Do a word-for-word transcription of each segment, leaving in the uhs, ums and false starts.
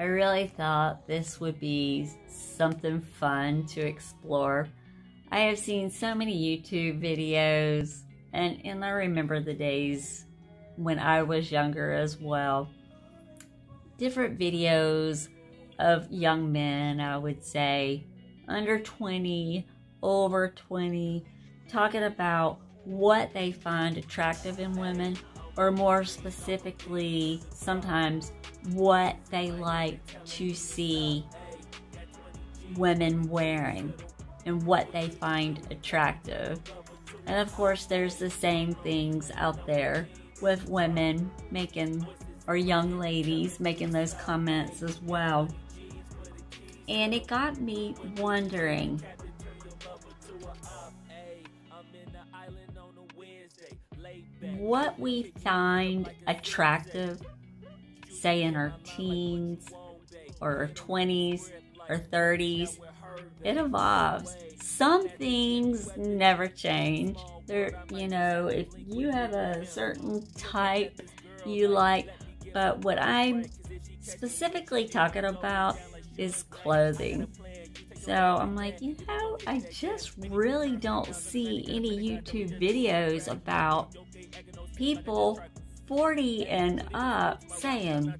I really thought this would be something fun to explore. I have seen so many YouTube videos, and, and I remember the days when I was younger as well. Different videos of young men, I would say, under twenty, over twenty, talking about what they find attractive in women, or more specifically, sometimes what they like to see women wearing and what they find attractive. And of course, there's the same things out there with women making, or young ladies making those comments as well. And it got me wondering, what we find attractive, say in our teens or our twenties or thirties, it evolves. Some things never change. There, you know, if you have a certain type you like, but what I'm specifically talking about is clothing. So I'm like, you know, I just really don't see any YouTube videos about people forty and up saying,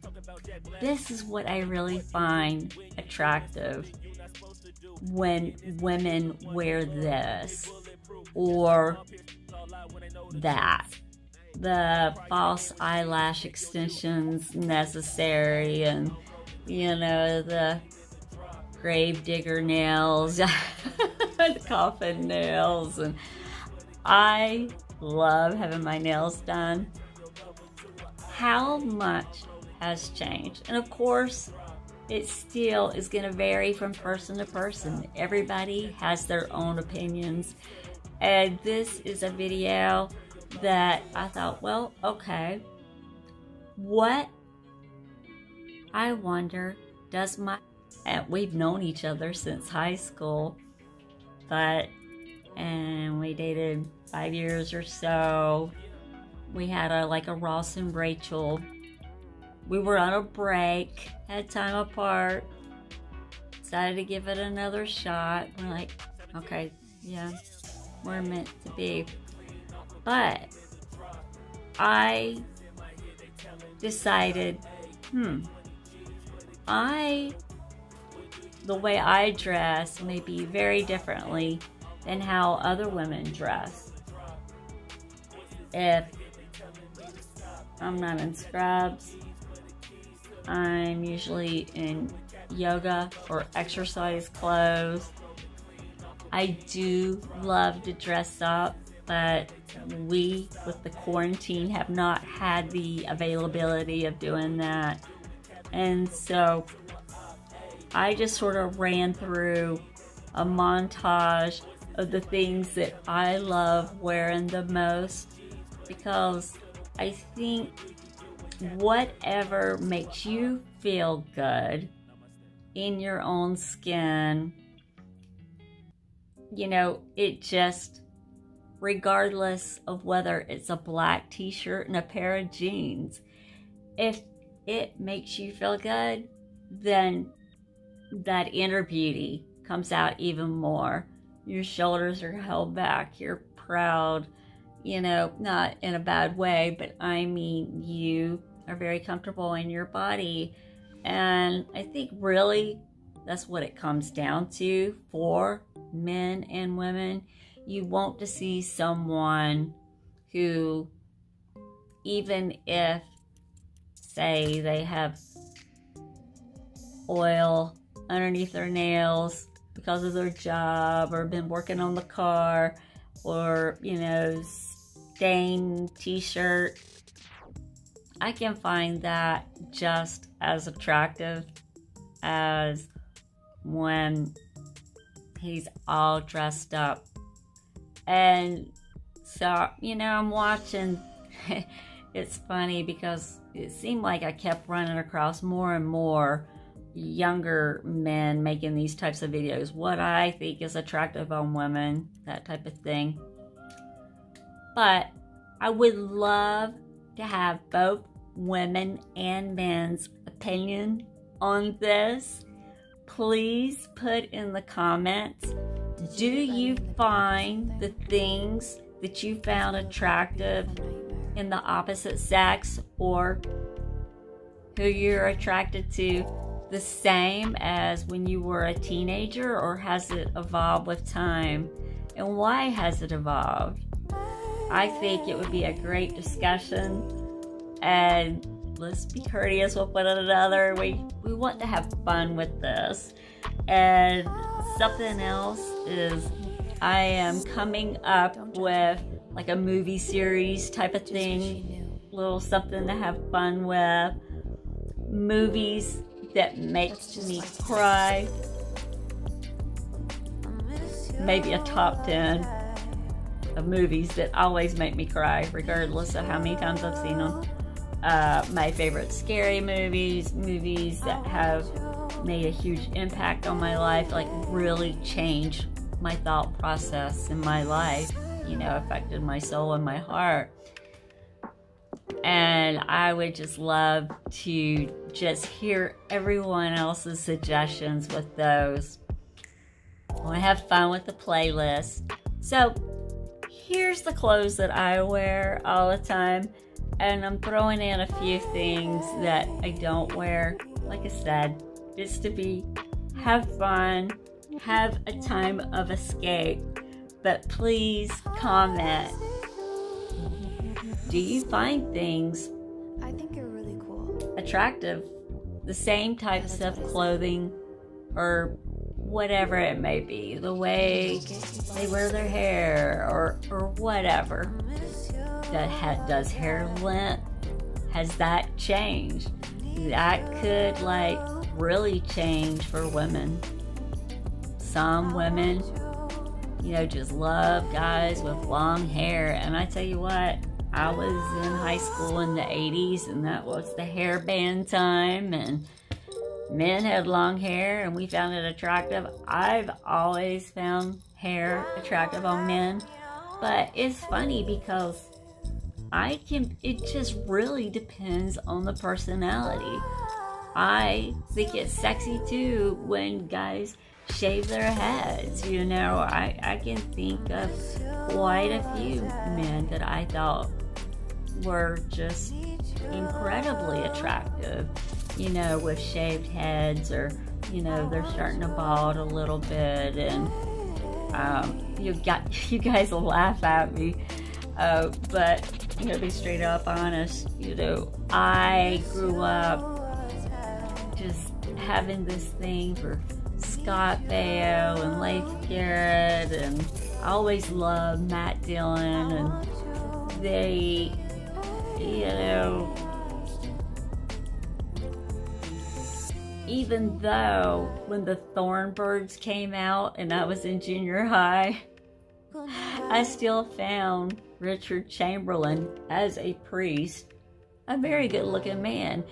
this is what I really find attractive when women wear this or that. The false eyelash extensions necessary, and, you know, the grave digger nails, coffin nails. And I love having my nails done. How much has changed? And of course, it still is going to vary from person to person. Everybody has their own opinions. And this is a video that I thought, well, okay, what, I wonder, does my, and we've known each other since high school, but, and we dated five years or so. We had a, like a Ross and Rachel. We were on a break, had time apart, decided to give it another shot. We're like, okay, yeah, we're meant to be. But I decided, hmm, I, the way I dress may be very differently than how other women dress. If I'm not in scrubs, I'm usually in yoga or exercise clothes. I do love to dress up, but we, with the quarantine, have not had the availability of doing that. And so I just sort of ran through a montage of the things that I love wearing the most, because I think whatever makes you feel good in your own skin, you know, it just, regardless of whether it's a black t-shirt and a pair of jeans, if it makes you feel good, then that inner beauty comes out even more. Your shoulders are held back, you're proud, you know, not in a bad way, but I mean, you are very comfortable in your body. And I think really that's what it comes down to for men and women. You want to see someone who, even if, say, they have oil underneath their nails because of their job, or been working on the car, or, you know, stained t-shirt, I can find that just as attractive as when he's all dressed up. And so, you know, I'm watching. It's funny because it seemed like I kept running across more and more younger men making these types of videos. What I think is attractive on women, that type of thing. But I would love to have both women and men's opinion on this, please put in the comments, do you find the things that you found attractive in the opposite sex or who you're attracted to the same as when you were a teenager, or has it evolved with time? And why has it evolved? I think it would be a great discussion, and let's be courteous with one another. We, we want to have fun with this. And something else is I am coming up with like a movie series type of thing, little something to have fun with. Movies that make me cry. Maybe a top ten of movies that always make me cry, regardless of how many times I've seen them. Uh, my favorite scary movies, movies that have made a huge impact on my life, like really changed my thought process in my life, you know, affected my soul and my heart. And I would just love to just hear everyone else's suggestions with those. I want to have fun with the playlist. So here's the clothes that I wear all the time, and I'm throwing in a few things that I don't wear, like I said, just to be, have fun, have a time of escape. But please comment, do you find things I think are really cool attractive, the same types of clothing or whatever it may be, the way they wear their hair or, or whatever, that ha does hair length, has that changed? That could like really change for women. Some women, you know, just love guys with long hair. And I tell you what, I was in high school in the eighties, and that was the hair band time, and men had long hair and we found it attractive. I've always found hair attractive on men, but it's funny because I can, it just really depends on the personality. I think it's sexy too when guys shave their heads, you know. I, I can think of quite a few men that I thought were just incredibly attractive, you know, with shaved heads, or, you know, they're starting to bald a little bit. And um, you got, you guys will laugh at me, uh, but I'm gonna be straight up honest, you know, I grew up just having this thing for Scott Baio and Leith Garrett, and I always loved Matt Dillon, and they, you know, even though when the Thornbirds came out and I was in junior high, I still found Richard Chamberlain as a priest a very good looking man.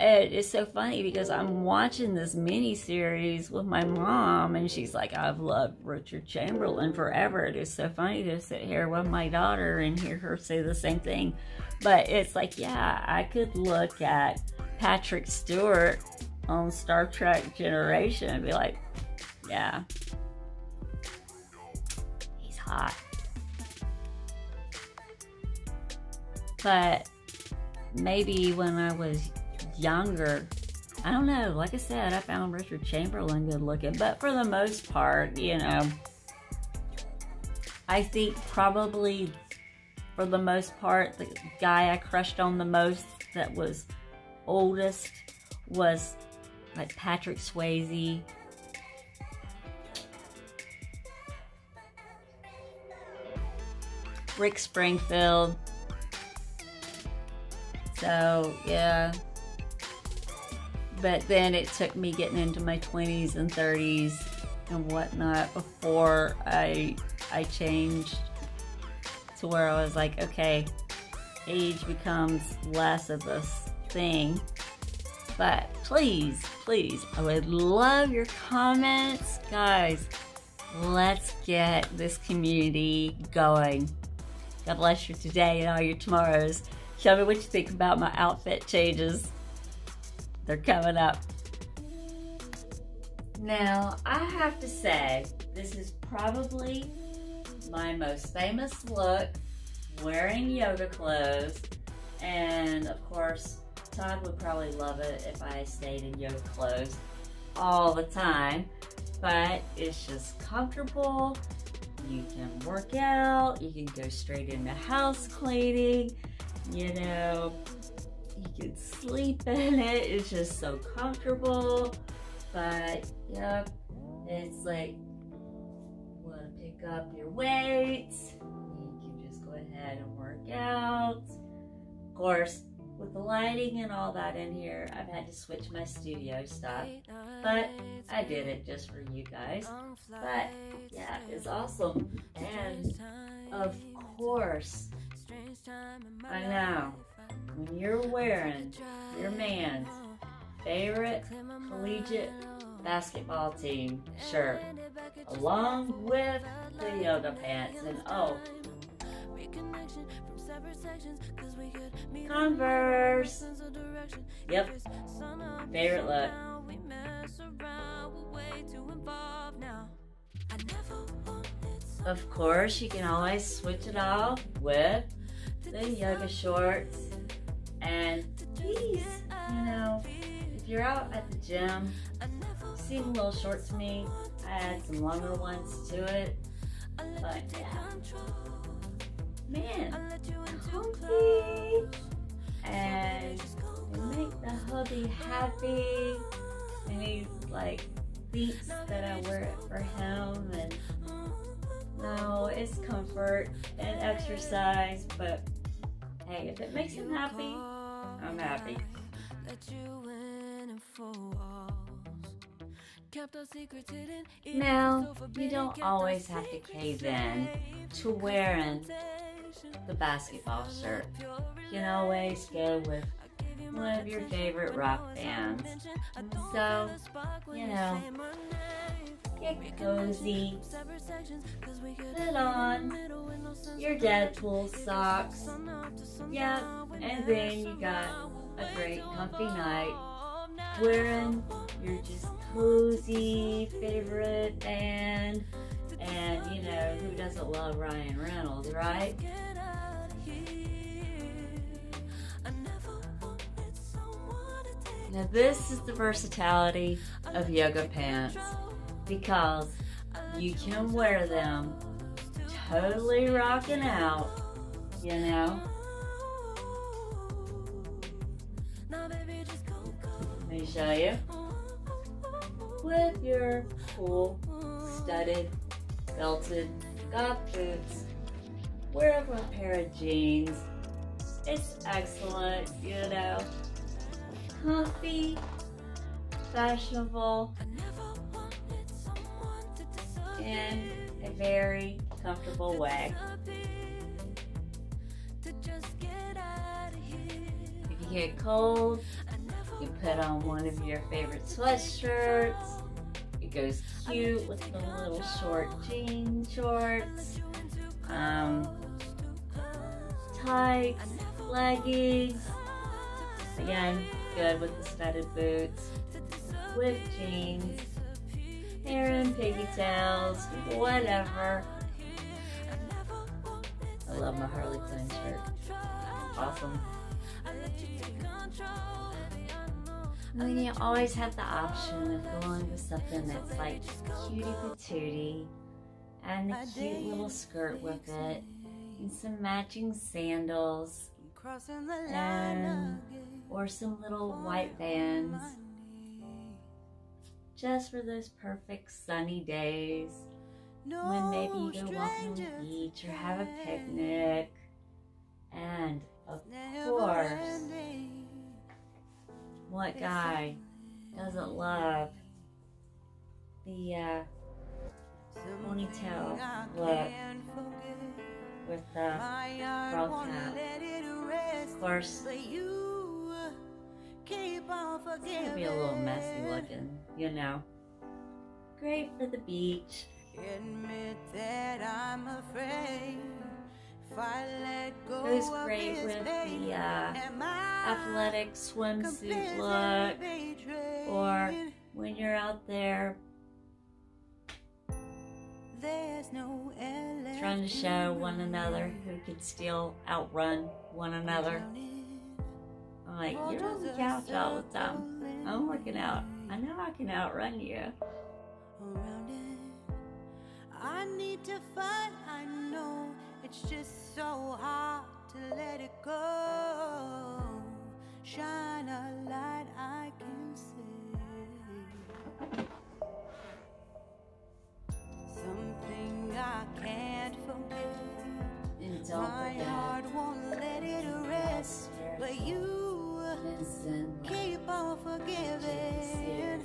And it's so funny because I'm watching this miniseries with my mom, and she's like, I've loved Richard Chamberlain forever. It is so funny to sit here with my daughter and hear her say the same thing. But it's like, yeah, I could look at Patrick Stewart on Star Trek Generation and be like, yeah, he's hot. But maybe when I was younger, I don't know, like I said, I found Richard Chamberlain good looking, but for the most part, you know, I think probably for the most part, the guy I crushed on the most that was oldest was like Patrick Swayze. Rick Springfield. So, yeah. But then it took me getting into my twenties and thirties and whatnot before I I changed to where I was like, okay, age becomes less of a thing. But please, please, I would love your comments. Guys, let's get this community going. God bless you today and all your tomorrows. Show me what you think about my outfit changes. They're coming up. Now, I have to say, this is probably my most famous look, wearing yoga clothes, and of course, Todd would probably love it if I stayed in yoga clothes all the time, but it's just comfortable. You can work out, you can go straight into house cleaning, you know, you can sleep in it, it's just so comfortable. But yeah, it's like, you want to pick up your weights, you can just go ahead and work out. Of course, with the lighting and all that in here, I've had to switch my studio stuff, but I did it just for you guys. But yeah, it's awesome. And of course, I know, when you're wearing your man's favorite collegiate basketball team shirt, along with the yoga pants, and oh, Converse. Yep. Favorite look. Of course, you can always switch it off with the yoga shorts. And these, you know, if you're out at the gym, you see the little short to me. I add some longer ones to it. But yeah. Man, comfy, and make the hubby happy, and he like thinks that I wear it for him, and no, it's comfort and exercise, but hey, if it makes him happy, I'm happy. Now, you don't always have to cave in to wearing the basketball shirt. You can always go with one of your favorite rock bands. So, you know, get cozy, put on your Deadpool socks, yep, and then you got a great comfy night wearing your just cozy favorite band. And you know, who doesn't love Ryan Reynolds, right? Now this is the versatility of yoga pants, because you can wear them totally rocking out, you know. Let me show you. With your cool, studded, belted, got boots, wear a pair of jeans. It's excellent, you know. Comfy, fashionable, in a very comfortable way. If you get cold, you put on one of your favorite sweatshirts. It goes cute with the little short jean shorts, um, tights, leggings. Again, good with the studded boots, with jeans, hair in pigtails, whatever. I love my Harley Quinn shirt. Awesome. I mean, you always have the option of going with something that's like cutie patootie, and a cute little skirt with it, and some matching sandals, and, or some little white bands, just for those perfect sunny days, when maybe you go walking on the beach or have a picnic, and of course, what guy doesn't love the uh, ponytail look with the girl cap? Of course, it's gonna be a little messy looking, you know. Great for the beach. Goes great with the uh, athletic swimsuit look, or when you're out there no trying to show one another who can still outrun one another. I'm like, you're on the couch all the time. I'm working out. I know I can outrun you. I need to fight, I know it's just so hard to let it go. Shine a light I can see. Something I can't forget. My heart won't let it rest, but you keep on forgiving.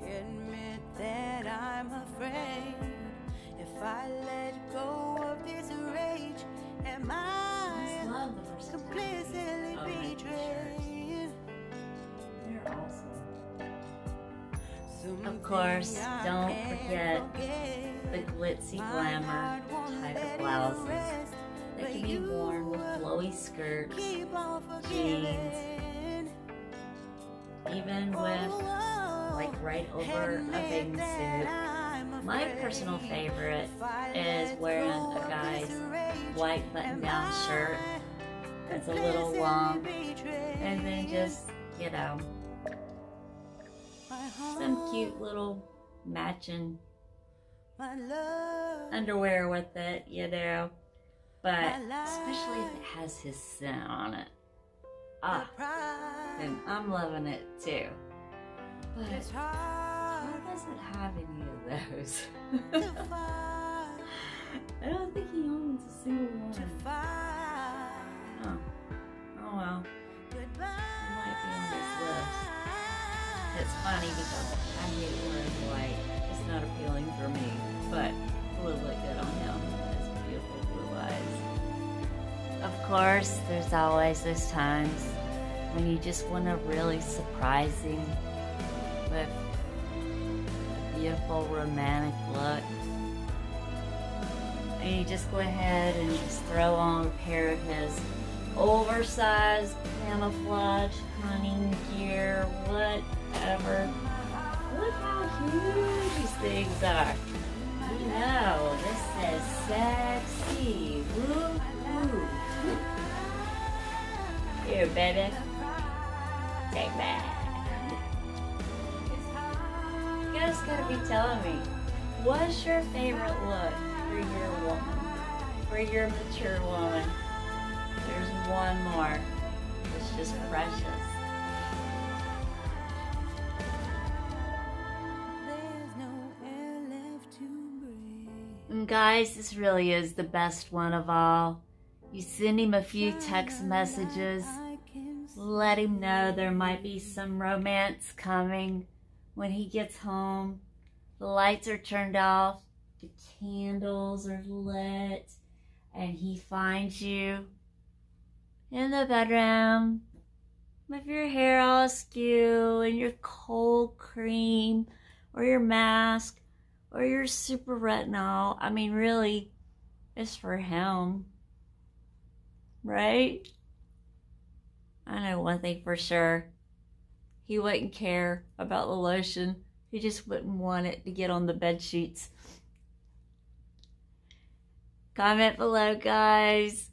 Admit that I'm afraid. If I let go of this rage, am I completely betrayed? They're awesome. Of course, don't forget the glitzy glamour type of blouses. They can be worn with flowy skirts, jeans, even with like right over a bathing suit. My personal favorite is wearing a guy's white button-down shirt that's a little long, and then just, you know, some cute little matching underwear with it, you know, but especially if it has his scent on it. Ah, and I'm loving it too. But why doesn't have any of those? I don't think he owns a single one. Oh, oh well. It might be on this list. It's funny because I hate wearing white. It's not appealing for me, but it would look good on him. His beautiful blue eyes. Of course, there's always those times when you just want a really surprising, with a beautiful romantic look, and you just go ahead and just throw on a pair of his oversized camouflage hunting gear, whatever. Look how huge these things are. You know, this is sexy. Woo-hoo. Here, baby. Take that. You guys gotta be telling me, what's your favorite look for your woman? For your mature woman? There's one more. It's just precious. There's no air left to breathe. And guys, this really is the best one of all. You send him a few text messages, let him know there might be some romance coming. When he gets home, the lights are turned off, the candles are lit, and he finds you in the bedroom with your hair all askew and your cold cream or your mask or your super retinol. I mean, really, it's for him, right? I know one thing for sure. He wouldn't care about the lotion. He just wouldn't want it to get on the bed sheets. Comment below, guys.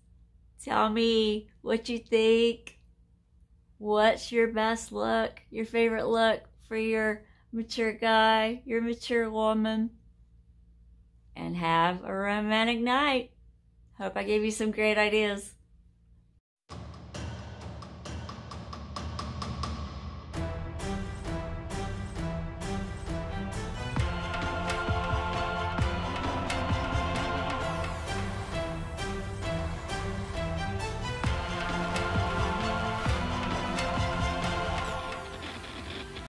Tell me what you think. What's your best look? Your favorite look for your mature guy, your mature woman. And have a romantic night. Hope I gave you some great ideas.